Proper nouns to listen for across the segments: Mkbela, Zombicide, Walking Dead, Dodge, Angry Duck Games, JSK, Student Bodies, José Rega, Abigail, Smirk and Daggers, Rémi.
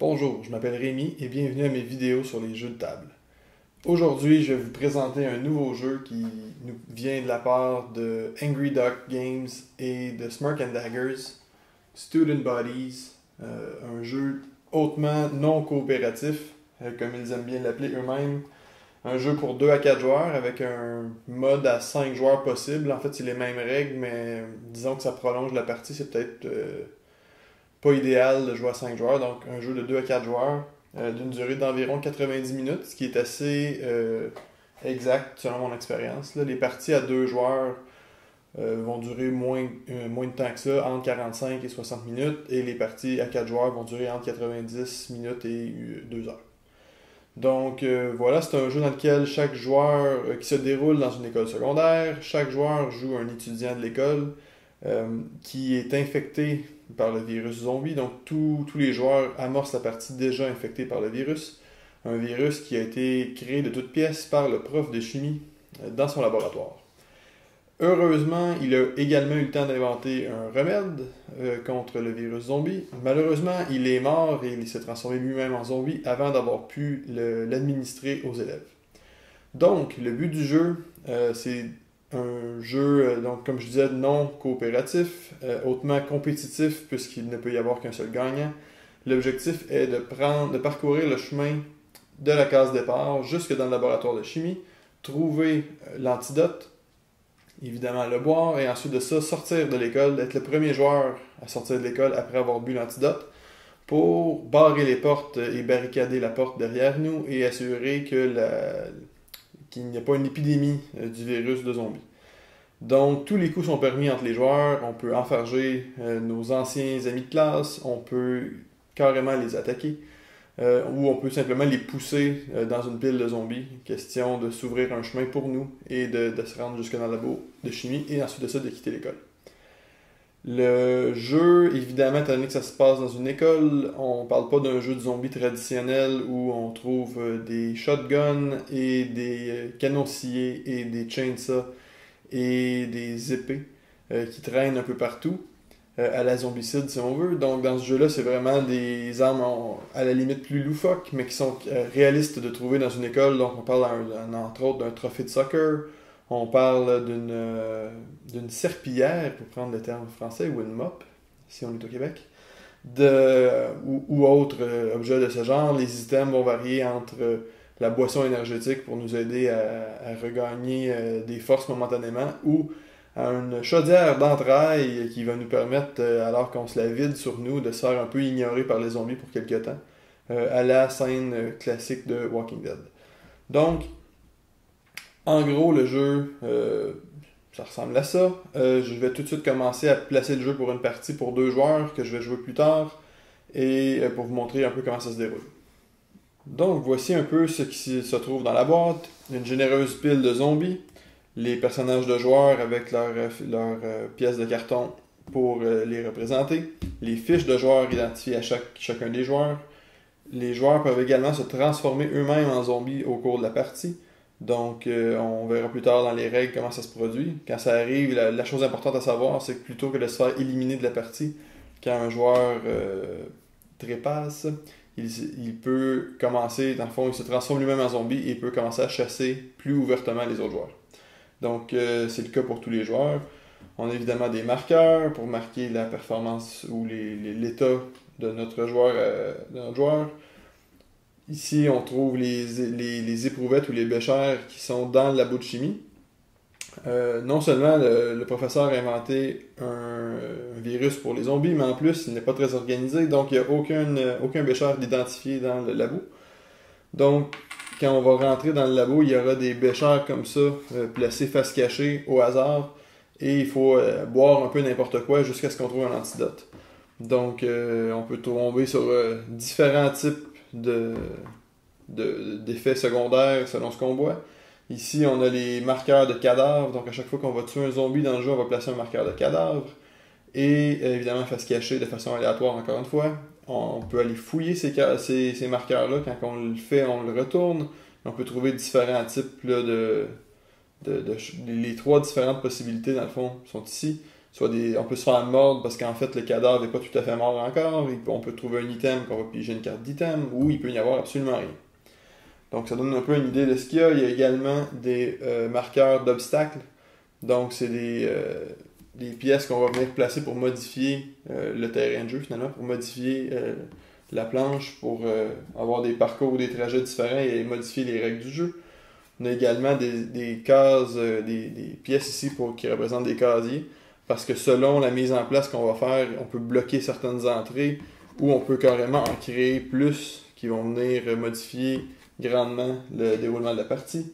Bonjour, je m'appelle Rémi et bienvenue à mes vidéos sur les jeux de table. Aujourd'hui, je vais vous présenter un nouveau jeu qui nous vient de la part de Angry Duck Games et de Smirk and Daggers, Student Bodies, un jeu hautement non coopératif, comme ils aiment bien l'appeler eux-mêmes. Un jeu pour 2 à 4 joueurs avec un mode à 5 joueurs possible. En fait, c'est les mêmes règles, mais disons que ça prolonge la partie, c'est peut-être... pas idéal de jouer à 5 joueurs, donc un jeu de 2 à 4 joueurs d'une durée d'environ 90 minutes, ce qui est assez exact selon mon expérience. Les parties à 2 joueurs vont durer moins de temps que ça, entre 45 et 60 minutes, et les parties à 4 joueurs vont durer entre 90 minutes et 2 heures. Donc voilà, c'est un jeu dans lequel chaque joueur qui se déroule dans une école secondaire, chaque joueur joue un étudiant de l'école qui est infecté par le virus zombie, donc tous les joueurs amorcent la partie déjà infectée par le virus, un virus qui a été créé de toutes pièces par le prof de chimie dans son laboratoire. Heureusement, il a également eu le temps d'inventer un remède contre le virus zombie. Malheureusement, il est mort et il s'est transformé lui-même en zombie avant d'avoir pu l'administrer aux élèves. Donc, le but du jeu, c'est... un jeu, donc comme je disais, non coopératif, hautement compétitif puisqu'il ne peut y avoir qu'un seul gagnant. L'objectif est de parcourir le chemin de la case départ jusque dans le laboratoire de chimie, trouver l'antidote, évidemment le boire, et ensuite de ça, sortir de l'école, être le premier joueur à sortir de l'école après avoir bu l'antidote pour barrer les portes et barricader la porte derrière nous et assurer que qu'il n'y a pas une épidémie du virus de zombie. Donc tous les coups sont permis entre les joueurs, on peut enfarger nos anciens amis de classe, on peut carrément les attaquer, ou on peut simplement les pousser dans une pile de zombies, question de s'ouvrir un chemin pour nous et de se rendre jusque dans le labo de chimie et ensuite de ça de quitter l'école. Le jeu, évidemment, étant donné que ça se passe dans une école, on ne parle pas d'un jeu de zombies traditionnel où on trouve des shotguns et des canons sciés et des chainsaws et des épées qui traînent un peu partout à la zombicide si on veut. Donc dans ce jeu-là, c'est vraiment des armes à la limite plus loufoques mais qui sont réalistes de trouver dans une école. Donc on parle entre autres d'un trophée de soccer. On parle d'une serpillière, pour prendre le terme français, ou une mop, si on est au Québec, ou autre objet de ce genre. Les items vont varier entre la boisson énergétique pour nous aider à regagner des forces momentanément, ou à une chaudière d'entrailles qui va nous permettre, alors qu'on se la vide sur nous, de se faire un peu ignorer par les zombies pour quelque temps, à la scène classique de Walking Dead. Donc, en gros, le jeu, ça ressemble à ça. Je vais tout de suite commencer à placer le jeu pour une partie pour 2 joueurs que je vais jouer plus tard et pour vous montrer un peu comment ça se déroule. Donc, voici un peu ce qui se trouve dans la boîte. Une généreuse pile de zombies, les personnages de joueurs avec leurs pièces de carton pour les représenter, les fiches de joueurs identifiées à chacun des joueurs. Les joueurs peuvent également se transformer eux-mêmes en zombies au cours de la partie. Donc, on verra plus tard dans les règles comment ça se produit. Quand ça arrive, la chose importante à savoir, c'est que plutôt que de se faire éliminer de la partie, quand un joueur trépasse, il peut commencer, dans le fond, il se transforme lui-même en zombie et peut commencer à chasser plus ouvertement les autres joueurs. Donc, c'est le cas pour tous les joueurs. On a évidemment des marqueurs pour marquer la performance ou l'état de notre joueur. Ici, on trouve les éprouvettes ou les béchères qui sont dans le labo de chimie. Non seulement le professeur a inventé un virus pour les zombies, mais en plus, il n'est pas très organisé, donc il n'y a aucun béchère d'identifié dans le labo. Donc, quand on va rentrer dans le labo, il y aura des béchères comme ça, placés face cachée au hasard, et il faut boire un peu n'importe quoi jusqu'à ce qu'on trouve un antidote. Donc, on peut tomber sur différents types d'effets secondaires selon ce qu'on voit. Ici, on a les marqueurs de cadavres. Donc, à chaque fois qu'on va tuer un zombie dans le jeu, on va placer un marqueur de cadavre. Et évidemment, face cachée de façon aléatoire, encore une fois. On peut aller fouiller ces marqueurs-là. Quand on le fait, on le retourne. Et on peut trouver différents types là, les 3 différentes possibilités, dans le fond, sont ici. tu vois, on peut se faire mordre parce qu'en fait le cadavre n'est pas tout à fait mort encore, on peut trouver un item qu'on va piger une carte d'item, ou il peut y avoir absolument rien. Donc ça donne un peu une idée de ce qu'il y a. Il y a également des marqueurs d'obstacles, donc c'est des pièces qu'on va venir placer pour modifier le terrain de jeu finalement, pour modifier la planche, pour avoir des parcours ou des trajets différents et modifier les règles du jeu. On a également des cases, des pièces ici qui représentent des casiers, parce que selon la mise en place qu'on va faire, on peut bloquer certaines entrées ou on peut carrément en créer plus qui vont venir modifier grandement le déroulement de la partie.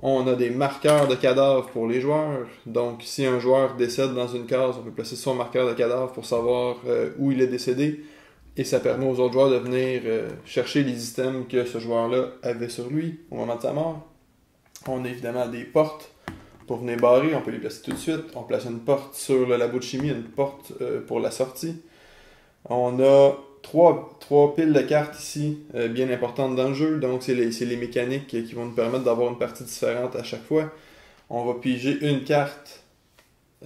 On a des marqueurs de cadavres pour les joueurs. Donc si un joueur décède dans une case, on peut placer son marqueur de cadavre pour savoir où il est décédé. Et ça permet aux autres joueurs de venir chercher les items que ce joueur-là avait sur lui au moment de sa mort. On a évidemment des portes pour venir barrer, on peut les placer tout de suite. On place une porte sur le labo de chimie, une porte pour la sortie. On a trois piles de cartes ici, bien importantes dans le jeu. Donc c'est les mécaniques qui vont nous permettre d'avoir une partie différente à chaque fois. On va piger une carte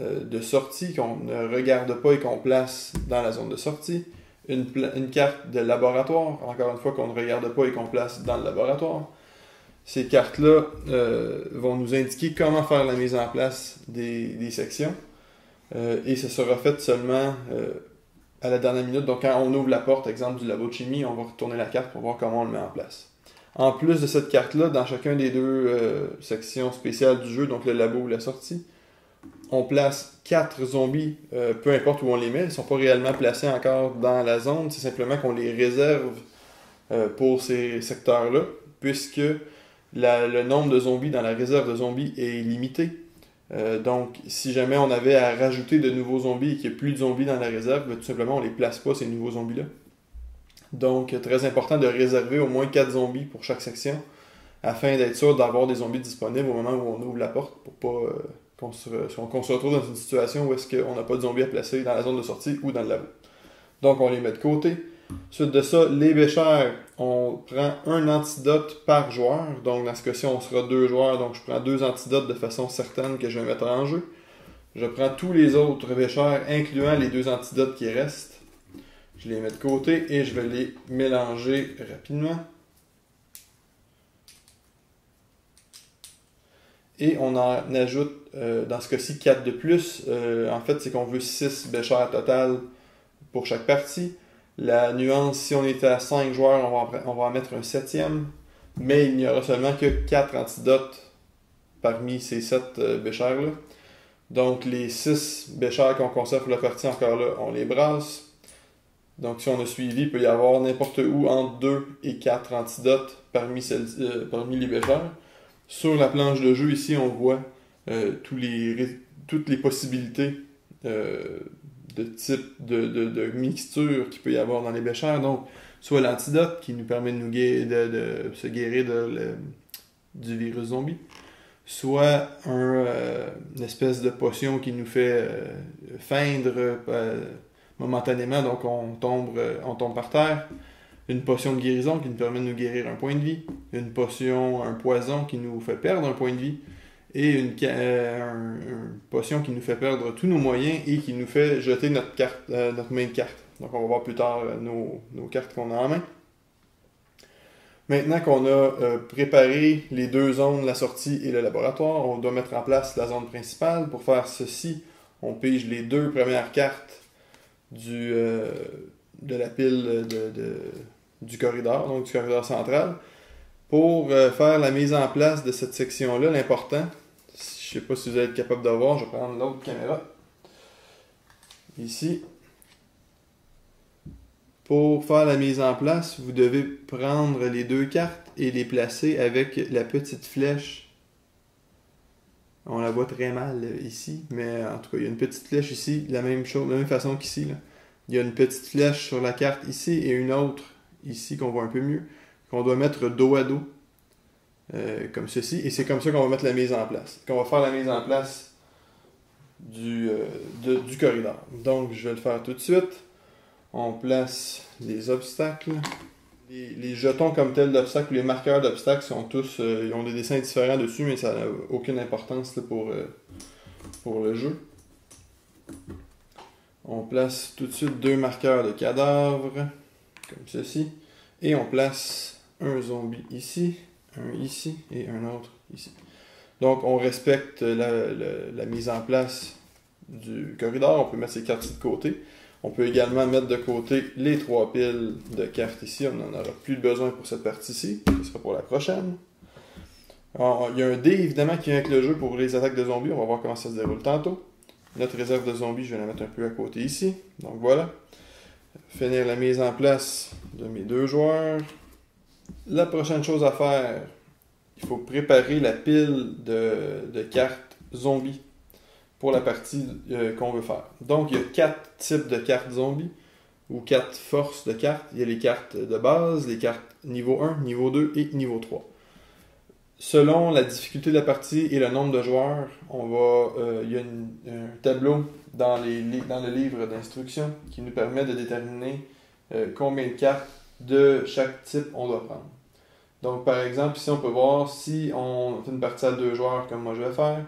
de sortie qu'on ne regarde pas et qu'on place dans la zone de sortie. Une carte de laboratoire, encore une fois, qu'on ne regarde pas et qu'on place dans le laboratoire. Ces cartes-là vont nous indiquer comment faire la mise en place des sections. Et ce sera fait seulement à la dernière minute. Donc quand on ouvre la porte, exemple du labo de chimie, on va retourner la carte pour voir comment on le met en place. En plus de cette carte-là, dans chacun des deux sections spéciales du jeu, donc le labo ou la sortie, on place 4 zombies, peu importe où on les met. Ils ne sont pas réellement placés encore dans la zone. C'est simplement qu'on les réserve pour ces secteurs-là, puisque le nombre de zombies dans la réserve de zombies est limité. Donc, si jamais on avait à rajouter de nouveaux zombies et qu'il n'y a plus de zombies dans la réserve, tout simplement, on ne les place pas, ces nouveaux zombies-là. Donc, très important de réserver au moins 4 zombies pour chaque section, afin d'être sûr d'avoir des zombies disponibles au moment où on ouvre la porte, pour pas qu'on se retrouve dans une situation où est-ce qu'on n'a pas de zombies à placer dans la zone de sortie ou dans le labo. Donc, on les met de côté. Ensuite de ça, les béchères, on prend un antidote par joueur. Donc, dans ce cas-ci, on sera 2 joueurs. Donc, je prends 2 antidotes de façon certaine que je vais mettre en jeu. Je prends tous les autres béchères, incluant les 2 antidotes qui restent. Je les mets de côté et je vais les mélanger rapidement. Et on en ajoute, dans ce cas-ci, 4 de plus. En fait, c'est qu'on veut 6 béchères total pour chaque partie. La nuance, si on était à 5 joueurs, on va en mettre un 7e, mais il n'y aura seulement que 4 antidotes parmi ces 7 béchères-là. Donc les 6 béchères qu'on conserve pour la partie, encore là, on les brasse. Donc si on a suivi, il peut y avoir n'importe où entre 2 et 4 antidotes parmi les béchères. Sur la planche de jeu, ici, on voit toutes les possibilités de type de mixture qu'il peut y avoir dans les béchères. Donc, soit l'antidote qui nous permet de se guérir du virus zombie, soit une espèce de potion qui nous fait feindre momentanément, donc on tombe par terre. Une potion de guérison qui nous permet de nous guérir un point de vie, un poison qui nous fait perdre un point de vie, et une potion qui nous fait perdre tous nos moyens et qui nous fait jeter notre main de carte. Donc on va voir plus tard nos cartes qu'on a en main. Maintenant qu'on a préparé les 2 zones, la sortie et le laboratoire, on doit mettre en place la zone principale. Pour faire ceci, on pige les 2 premières cartes de la pile du corridor, donc du corridor central. Pour faire la mise en place de cette section-là, l'important, je ne sais pas si vous allez être capable de voir, je vais prendre l'autre caméra. Ici. Pour faire la mise en place, vous devez prendre les 2 cartes et les placer avec la petite flèche. On la voit très mal ici, mais en tout cas, il y a une petite flèche ici, de la même façon qu'ici. Il y a une petite flèche sur la carte ici et une autre ici qu'on voit un peu mieux, qu'on doit mettre dos à dos, comme ceci. Et c'est comme ça qu'on va mettre la mise en place, qu'on va faire la mise en place du corridor. Donc, je vais le faire tout de suite. On place les obstacles. Les jetons comme tels d'obstacles ou les marqueurs d'obstacles sont tous... ils ont des dessins différents dessus, mais ça n'a aucune importance là, pour le jeu. On place tout de suite deux marqueurs de cadavres, comme ceci. Et on place un zombie ici, un ici et un autre ici. Donc on respecte la mise en place du corridor. On peut mettre ces cartes-ci de côté. On peut également mettre de côté les trois piles de cartes ici. On n'en aura plus besoin pour cette partie-ci. Ce sera pour la prochaine. Alors, il y a un dé évidemment qui vient avec le jeu pour les attaques de zombies. On va voir comment ça se déroule tantôt. Notre réserve de zombies, je vais la mettre un peu à côté ici. Donc voilà. Finir la mise en place de mes deux joueurs. La prochaine chose à faire, il faut préparer la pile de cartes zombies pour la partie qu'on veut faire. Donc il y a 4 types de cartes zombies ou 4 forces de cartes. Il y a les cartes de base, les cartes niveau 1, niveau 2 et niveau 3. Selon la difficulté de la partie et le nombre de joueurs, il y a un tableau dans le livre d'instruction qui nous permet de déterminer combien de cartes de chaque type on doit prendre. Donc par exemple, ici on peut voir si on fait une partie à 2 joueurs comme moi je vais faire,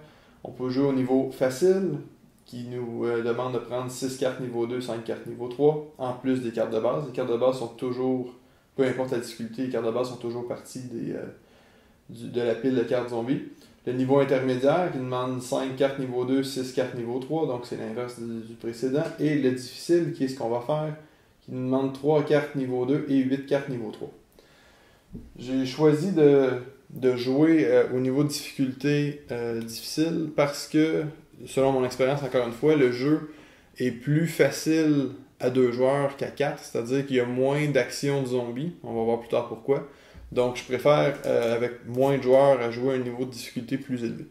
on peut jouer au niveau facile qui nous demande de prendre 6 cartes niveau 2, 5 cartes niveau 3, en plus des cartes de base. Les cartes de base sont toujours, peu importe la difficulté, les cartes de base sont toujours partie de la pile de cartes zombies. Le niveau intermédiaire qui demande 5 cartes niveau 2, 6 cartes niveau 3, donc c'est l'inverse du précédent. Et le difficile qui est ce qu'on va faire, qui nous demande 3 cartes niveau 2 et 8 cartes niveau 3. J'ai choisi de jouer au niveau de difficulté difficile parce que, selon mon expérience encore une fois, le jeu est plus facile à 2 joueurs qu'à 4, c'est-à-dire qu'il y a moins d'actions de zombies, on va voir plus tard pourquoi. Donc, je préfère, avec moins de joueurs, à jouer à un niveau de difficulté plus élevé.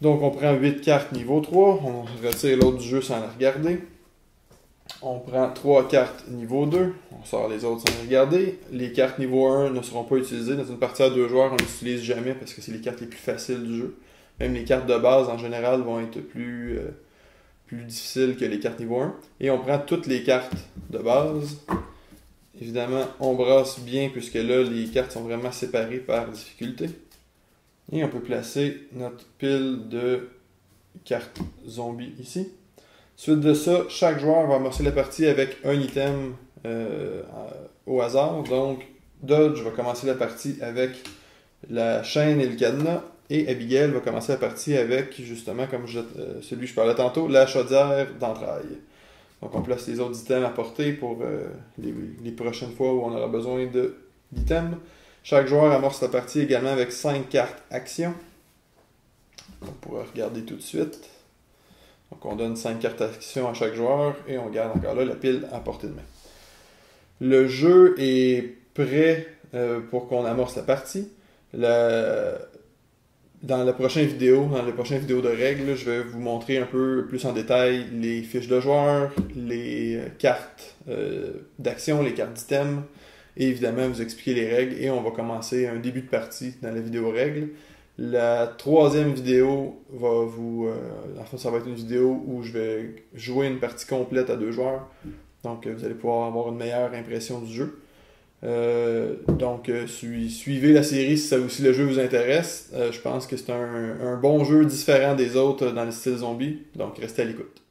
Donc, on prend 8 cartes niveau 3. On retire l'autre du jeu sans la regarder. On prend 3 cartes niveau 2. On sort les autres sans les regarder. Les cartes niveau 1 ne seront pas utilisées. Dans une partie à 2 joueurs, on n'utilise jamais parce que c'est les cartes les plus faciles du jeu. Même les cartes de base, en général, vont être plus difficiles que les cartes niveau 1. Et on prend toutes les cartes de base. Évidemment, on brasse bien puisque là, les cartes sont vraiment séparées par difficulté. Et on peut placer notre pile de cartes zombies ici. Suite de ça, chaque joueur va amorcer la partie avec un item au hasard. Donc, Dodge va commencer la partie avec la chaîne et le cadenas. Et Abigail va commencer la partie avec, justement, comme celui que je parlais tantôt, la chaudière d'entrailles. Donc on place les autres items à porter pour les prochaines fois où on aura besoin d'items. Chaque joueur amorce la partie également avec 5 cartes action. On pourra regarder tout de suite. Donc on donne 5 cartes action à chaque joueur et on garde encore là la pile à portée de main. Le jeu est prêt pour qu'on amorce la partie. Dans la prochaine vidéo, de règles, je vais vous montrer un peu plus en détail les fiches de joueurs, les cartes d'action, les cartes d'items, et évidemment vous expliquer les règles, et on va commencer un début de partie dans la vidéo règles. La troisième vidéo va ça va être une vidéo où je vais jouer une partie complète à 2 joueurs, donc vous allez pouvoir avoir une meilleure impression du jeu. Donc suivez la série si le jeu vous intéresse. Je pense que c'est un bon jeu différent des autres dans le style zombie, donc restez à l'écoute.